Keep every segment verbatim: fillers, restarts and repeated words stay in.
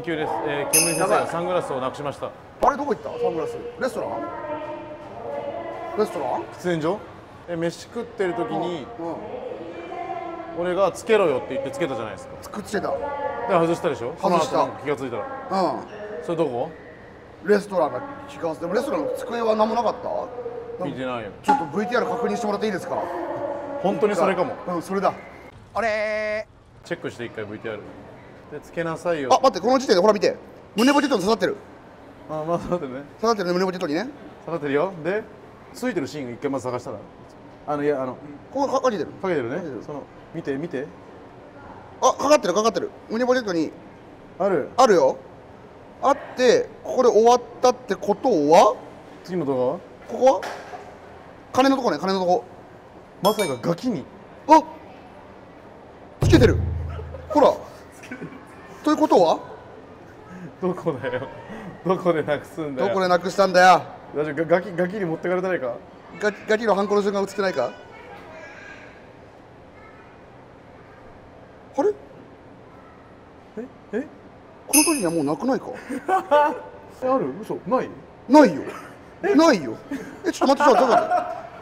緊急です。えー、煙先生、サングラスをなくしました。あれ、どこ行った？サングラス。レストラン？レストラン？喫煙所？え、飯食ってる時に、うん、俺がつけろよって言ってつけたじゃないですか。つくつけた。で外したでしょ。外した。気がついたら。うん。それどこ？レストランが気がついてもレストランの机は何もなかった？見てないよ。ちょっと ブイティーアール 確認してもらっていいですか？本当にそれかも。うん、それだ。あれー。チェックして一回 ブイティーアール。でつけなさいよ。あ、待って、この時点でほら見て。胸ポテトに刺さってる。あ、まあ刺さってるね。刺さってるね、胸ポテトにね。刺さってるよ。で、ついてるシーンを一回まず探したら。あのいやあのここかけてる。かけてるね。その見て見て。あ、かかってるかかってる。胸ポテトにあるあるよ。あってここで終わったってことは？次の動画は？ここは？金のとこね、金のとこ。まさかガキに。あ、つけてる。ほら。ということは？どこだよ。どこでなくすんだよ。どこでなくしたんだよ。大丈夫、ガキガキに持ってかれてないか？ガキガキのハンコの瞬間映ってないか？あれ？ええ？この時にはもうなくないか？ある？嘘？ない？ないよ。ないよ。え、ちょっと待って、ちょっと待っ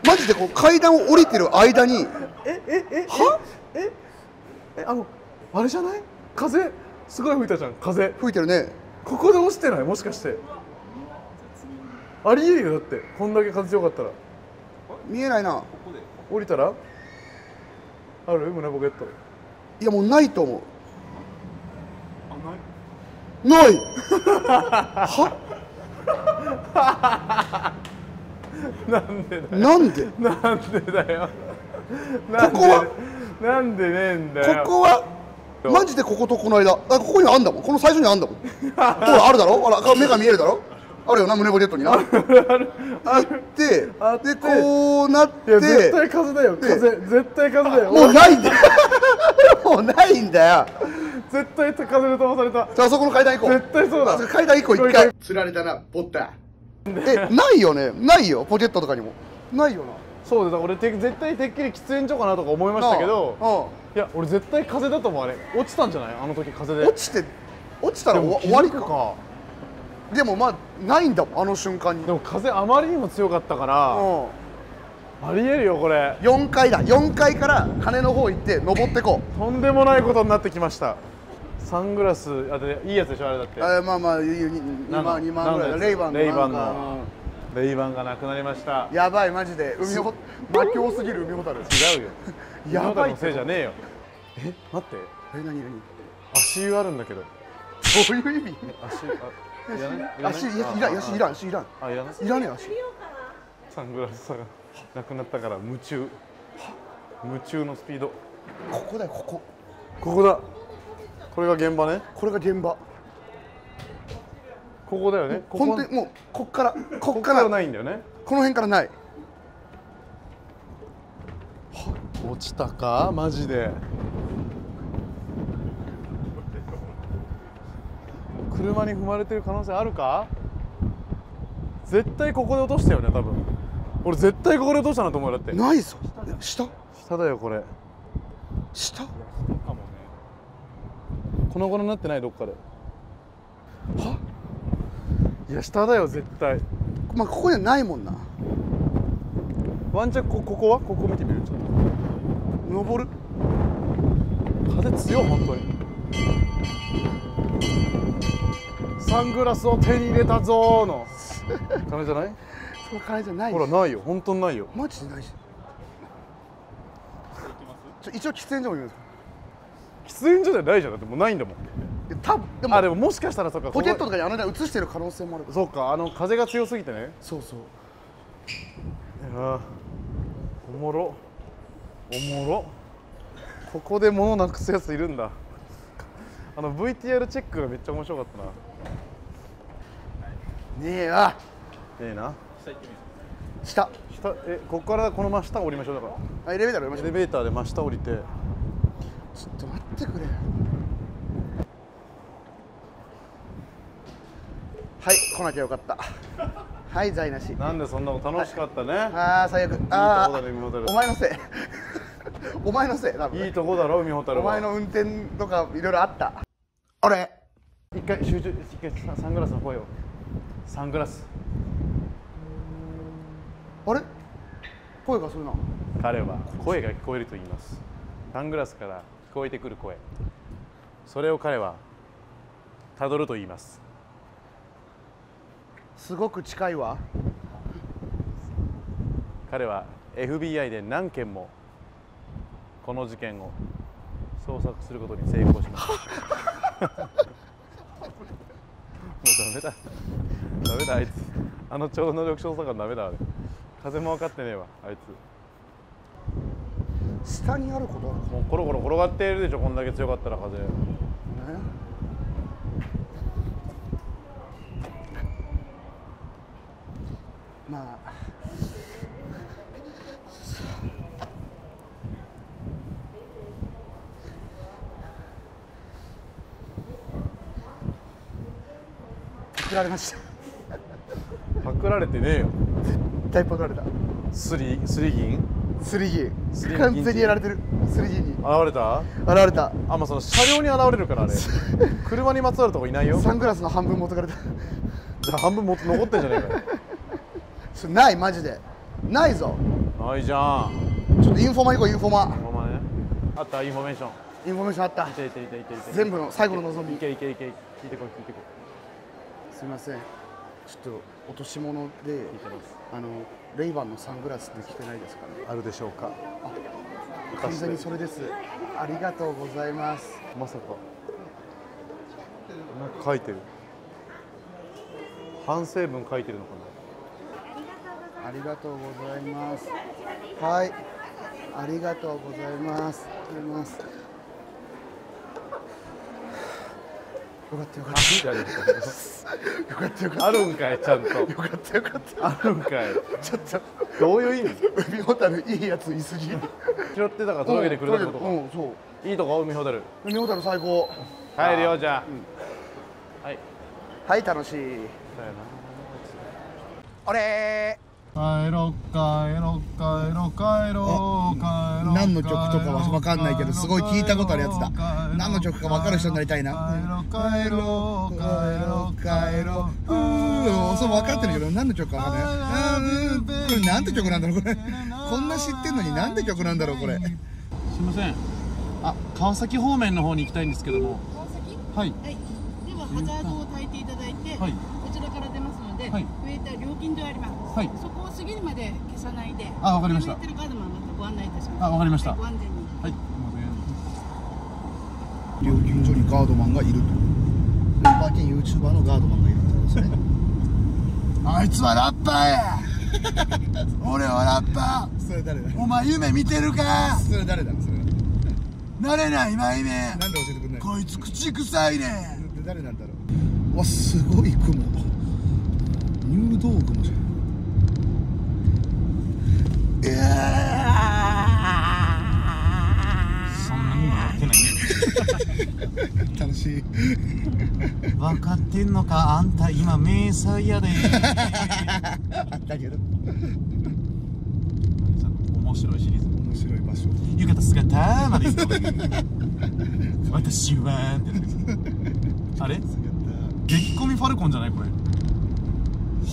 て。マジでこう階段を降りてる間に。えええ？は？え？え、あのあれじゃない？風すごい吹いたじゃん。風吹いてるね。ここで落ちてない？もしかして。ありえるよ、だってこんだけ風強かったら。見えないな。降りたらある胸ポケット。いやもうないと思う。あ、ないない。はなんでだよ。なんでなんでだよ。ここはなんでねえんだよ。ここはマジでこことこの間。あ、ここにあんだもん。この最初にあんだもん。ほらあるだろ。あら目が見えるだろ。あるよな、胸ポケットにな。あって、で、こうなって。絶対風だよ。風、絶対風だよ。もうないんだよ。もうないんだよ。絶対風で飛ばされた。じゃあ、そこの階段行こう。絶対そうだ。階段いっこ一回。釣られたな、ボッタ。え、ないよね。ないよ、ポケットとかにも。ないよな。そうです。俺、絶対てっきり喫煙所かなとか思いましたけど。いや、俺絶対風だと思う、あれ。落ちたんじゃない？あの時風で。落ちて。落ちたら終わりか。でもまあないんだもん、あの瞬間に。でも風あまりにも強かったから、うん、ありえるよこれ。よんかいだ。よんかいから鐘の方行って登ってこう。とんでもないことになってきました。サングラスあていいやつでしょ、あれだって。あ、まあまあにまんにまんぐらい。レイバンのレイバンのレイバンがなくなりました。やばい、マジで海ほ魔境すぎる。海ホタル違うよ。やばい、海ホタルのせいじゃねえよ。え、待って、え、何何足湯あるんだけど。そういう意味。足湯足いらん、足いらん、足いらん、あ、いらない、いらねえ、足。サングラスがなくなったから夢中。夢中のスピード。ここだよ、ここ。ここだ。これが現場ね。これが現場。ここだよね。本当にもうこっからこっからないんだよね。この辺からない。落ちたか、マジで。車に踏まれてる可能性あるか？絶対ここで落としたよね、多分。俺絶対ここで落としたなと思う。だってないぞ。下下だよ、これ。下かもね。粉々になってない、どっかで。は？いや、下だよ絶対。まあここにはないもんな。ワンチャンここはここ見てみる。ちょっと登る。風強い、本当に。サングラスを手に入れたぞーの金じゃない？その金じゃない。ほらないよ、本当にないよ。マジでないし。一応喫煙所も見ます。喫煙所じゃないじゃん、だってもうないんだもん。多分でもあ、でももしかしたらそっか、ポケットとかにあの間映してる可能性もある。そうか、あの風が強すぎてね。そうそう。いやー、おもろおもろ。ここで物なくすやついるんだ。あの ブイティーアール チェックがめっちゃ面白かったな。ねえわ。ねえな。下。下、え、ここからこの真下降りましょう。だから。あ、エレベーターで降りましょう。エレベーターで真下降りて。ちょっと待ってくれ。はい、来なきゃよかった。はい、財なし。なんでそんなこと楽しかったね。はい、ああ、最悪。ああ。お前のせい。お前のせい。多分いいとこだろ、海ほたるは。お前の運転とかいろいろあった。あれ。一回集中、一回サングラスの声を。サングラス。あれ？声がするな。彼は声が聞こえると言います。サングラスから聞こえてくる声。それを彼はたどると言います。すごく近いわ。彼は エフビーアイ で何件もこの事件を捜索することに成功しました。もうダメだ。ダメだあいつ。あの超能力捜査官ダメだあれ。風も分かってねえわあいつ。下にあることあるか。もうコロコロ転がっているでしょ、こんだけ強かったら風。ね。まあ。パクられました。パクられてねえよ。絶対パクられた。スリスリ銀？スリ銀。完全にやられてる。スリ銀に。現れた？現れた。あ、まあその車両に現れるからあれ。車にまつわるとこいないよ。サングラスの半分持ってかれた。じゃあ半分も残ってんじゃねえかよ。それないマジで。ないぞ。ないじゃん。ちょっとインフォマ行こうインフォマ。インフォマね。あったインフォメーション。インフォメーションあった。いていていていていて。全部の最後の望み。いけいけいけ。聞いてこい聞いてこい。すみません、ちょっと落とし物であのレイバンのサングラスできてないですかね。あるでしょうか。あ、完全にそれです。ありがとうございます。まさかなんか書いてる、反省文書いてるのかな。ありがとうございます。はい、ありがとうございます。ありがとうございます。よかったよかった。よかったよかった。あるんかい、ちゃんと。よかったよかった。あるんかい。ちょっとどういう意味？海ホタルいいやついすぎ。拾ってたから届けてくれたことか。うん、そう。いいとこ海ホタル。海ホタル最高。入るよじゃあ。はい。はい楽しい。あれ。帰ろう帰ろう帰ろう帰ろう帰ろう。何の曲とかは分かんないけどすごい聞いたことあるやつだ。何の曲か分かる人になりたいな。帰ろう帰ろう帰ろう。うーん、そう分かってるけど何の曲か分かんない。これなんて曲なんだろうこれ。こんな知ってんのになんて曲なんだろうこれ。すいません。あ、川崎方面の方に行きたいんですけども。川崎？はい。はい。ではハザードを焚いていただいて。はい。こちらから出ますので、はい、植えた料金所あります。はい、そこを過ぎるまで消さないで。あ、わかりました。植えてるカードもまたご案内いたします。あ、わかりました。ご安全に。はい。料金所にガードマンがいると。ラッパー兼ユーチューバーのガードマンがいるってことですね。あいつはラッパーや。俺はラッパー。それ誰だ。お前夢見てるか。それ誰だ。それ。なれないマイメ。なんで教えてくれない。こいつ口臭いね。誰なんだろう。わ、すごい雲。入道雲じゃん。ええ。そんなに笑ってないね。楽しい。分かってんのか、あんた今迷彩やで。あったけど。面白いシリーズ。面白い場所。浴衣姿まで行く。私はって。あれ？激コミファルコンじゃないこれ。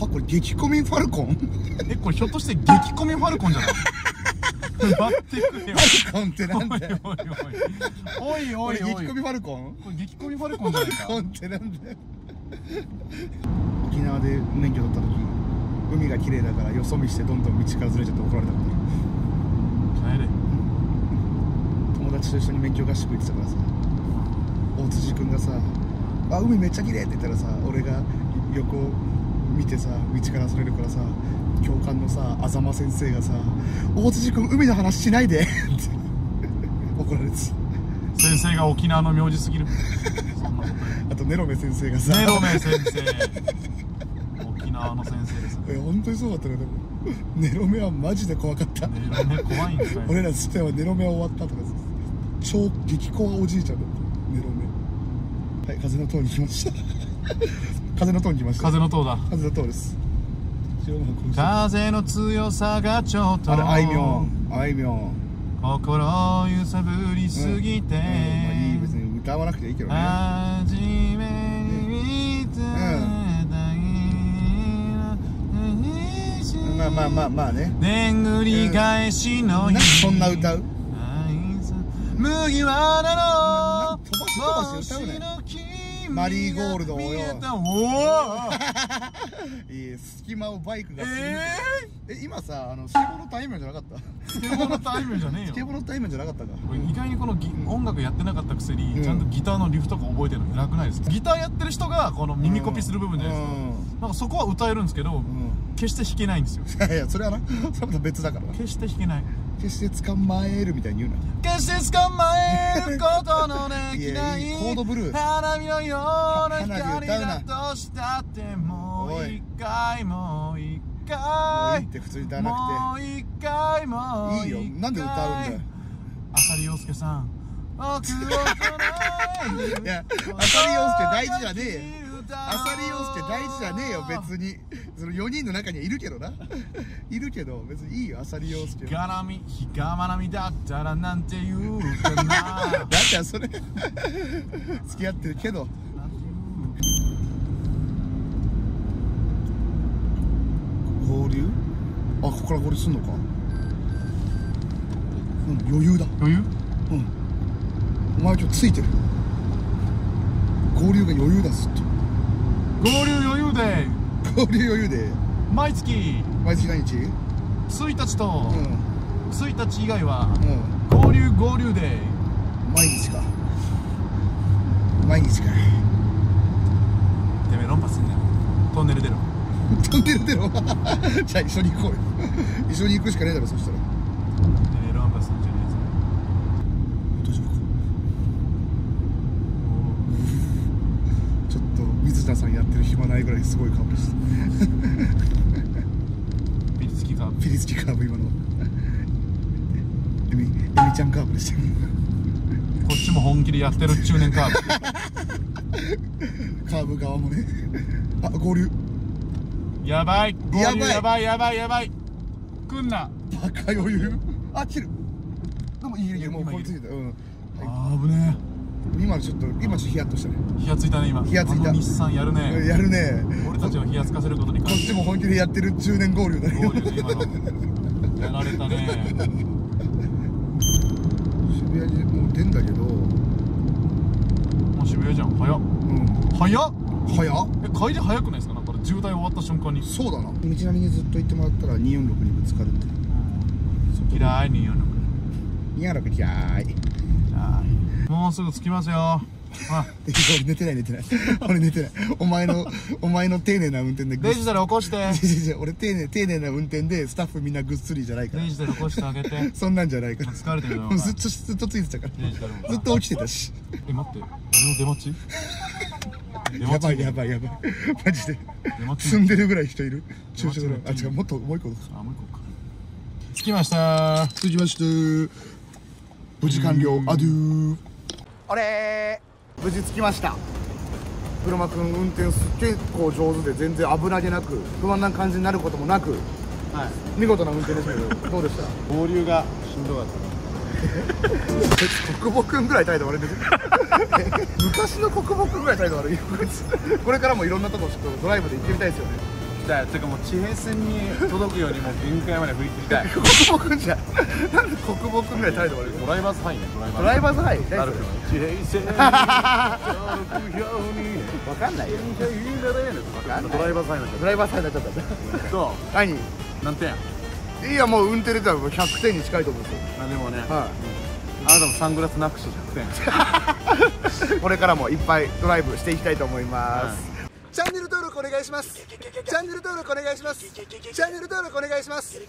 は、これ激コミファルコン？え、これひょっとして激コミファルコンじゃない？待ってくれよ。ファルコンってなんだよ。おいおいおい。おいおいおい。激コミファルコン？これ激コミファルコンじゃないか。ファルコンってなんだよ。沖縄で免許取った時、海が綺麗だからよそ見してどんどん道からずれちゃって怒られたことある。帰れ。友達と一緒に免許合宿行ってたからさ、大辻君がさ、あ、海めっちゃ綺麗って言ったらさ、俺が横見てさ、道からそれるからさ、教官のさ、あざま先生がさ、大辻君、海の話しないでって怒られて、先生が沖縄の名字すぎる。そんなことない。あと、ネロメ先生がさ、ネロメ先生、沖縄の先生ですね。え、本当にそうだったね、でも、ネロメはマジで怖かった。ネロメ怖いんだよ。俺ら自体はネロメは終わったとか、超激怖おじいちゃんだった、ネロメ。はい、風の塔に来ました。風の塔に来ました。風の塔だ。風の塔です。風の強さがちょっと。あれ、あいみょん。あいみょん。心を揺さぶりすぎて。うんうん、まあ、いい、別に歌わなくていいけどね。初めにまあまあまあね。巡り返しの日。そんな歌う？麦わらの飛ばし飛ばし歌うね。マリーゴールドをよ。いい隙間をバイクが。ええ。え、今さ、あのスケボーのタイムじゃなかった？スケボーのタイムじゃねえよ。スケボーのタイムじゃなかったか。俺意外にこの音楽やってなかったくせに、ちゃんとギターのリフとか覚えてるの偉くないですか？ギターやってる人がこの耳コピする部分じゃないですか。なんかそこは歌えるんですけど、決して弾けないんですよ。いやいや、それはな、それと別だから。決して弾けない。決して捕まえるみたいに言うな。決して捕まえることのできないコードブルー。花火のような光だとしたってもう一回もう一回。いいって普通に歌わなくて。もう一回もう一回。いいよ。なんで歌うんだよ。浅利陽介さん。奥を取らない。いや、浅利陽介大事じゃねえよ。浅利陽介大事じゃねえよ別に。そのよにんの中にはいるけどないるけど別にいいよ浅利陽介。ひがらみひがまなみだったらなんて言うかな。だってそれ付き合ってるけど。合流？あ、ここから合流すんのか。うん、余裕だ。余裕？うん。お前今日ついてる。合流が余裕だずっと。合流余裕で合流余裕で毎月毎月何日？いちにちとついたち以外は合流合流で毎日か毎日か。てめえ論破すんなよ。トンネル出ろトンネル出ろ。じゃあ一緒に行こうよ。一緒に行くしかねえだろそしたら。てめえ論破すんじゃねえぞ。大丈夫か。ちょっと水田さんやってる暇ないぐらいすごい顔でした。ピリつきカーブ。ピリつきカーブ今の。エミエミちゃんカーブでした。こっちも本気でやってる中年カーブ。カーブ側もね。あ、合流。やばい。合流やばいやばいやばい。来んな。バカ余裕。あ、切る。でもいいね。もう追いついた。うん。あ、危ねえ。今ちょっと今ちょっとヒヤッとしたね。ヒヤついたね今。ヒヤついた。日産やるね。やるね。俺たちをヒヤつかせることに関して。こっちも本気でやってるじゅうねん合流だね。合流ね今の。やられたね。渋谷にもう出んだけど。もう渋谷じゃん。早っ。うん。早っ。早っ。え、帰り早くないですかなんか渋滞終わった瞬間に。そうだな。道なりにずっと行ってもらったらにーよんろくにぶつかるって。嫌いにーよんろく。にーよんろく嫌い。もうすぐ着きますよ。俺寝てない寝てない。俺寝てない。お前のお前の丁寧な運転で。デジタル起こして。俺丁寧丁寧な運転でスタッフみんなぐっすりじゃないから。デジタル起こしてあげて。そんなんじゃないから。疲れてるよ。ずっとずっとついてたから。ずっと起きてたし。え、待って。俺の出待ち？やばいやばいやばい。マジで。積んでるぐらい人いる。駐車場。あ、違う、もっともう一個。あ、もう一個か。着きました。着きました。無事完了、アデュー。あれー、無事着きました。車くん運転す結構上手で全然危なげなく不安な感じになることもなく、はい、見事な運転でしたけどどうでした？合流がしんどかった。国母くんぐらい態度悪いです。昔の国母くんぐらい態度悪い。これからもいろんなとこちょっとドライブで行ってみたいですよね。てかもう地平線に届くようにもう限界まで振り切りたい。国防君じゃん。なんで国防君ぐらい態度悪い。ドライバーズハイね。ドライバーズハイ。なるほど。地平線に届くように。わかんないよ。ドライバーズハイなんだ。ドライバーズハイになっちゃった。どう？何？何点？いやもう運転でたらひゃくてんに近いと思うんですよ。あでもね。あなたもサングラスなくしてひゃくてん。これからもいっぱいドライブしていきたいと思います。チャンネル登録お願いします。チャンネル登録お願いします。チャンネル登録お願いします。